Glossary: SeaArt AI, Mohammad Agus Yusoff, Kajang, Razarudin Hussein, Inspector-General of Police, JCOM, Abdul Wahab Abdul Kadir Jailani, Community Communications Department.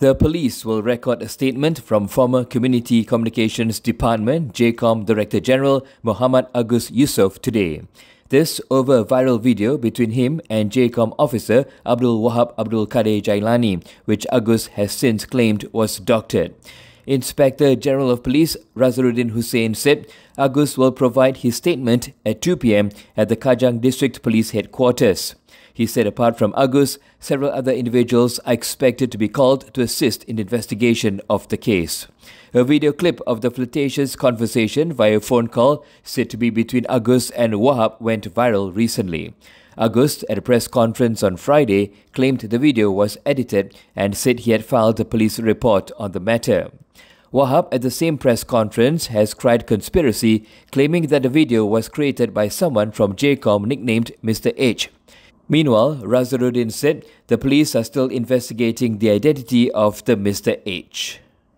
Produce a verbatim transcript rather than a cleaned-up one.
The police will record a statement from former Community Communications Department J COM Director General Mohammad Agus Yusoff today. This over a viral video between him and J COM officer Abdul Wahab Abdul Kadir Jailani, which Agus has since claimed was doctored. Inspector General of Police Razarudin Hussein said Agus will provide his statement at two P M at the Kajang District Police Headquarters. He said apart from Agus, several other individuals are expected to be called to assist in the investigation of the case. A video clip of the flirtatious conversation via phone call said to be between Agus and Wahab went viral recently. Agus, at a press conference on Friday, claimed the video was edited and said he had filed a police report on the matter. Wahab, at the same press conference, has cried conspiracy, claiming that the video was created by someone from J COM nicknamed Mister H. Meanwhile, Razarudin said the police are still investigating the identity of the Mister H.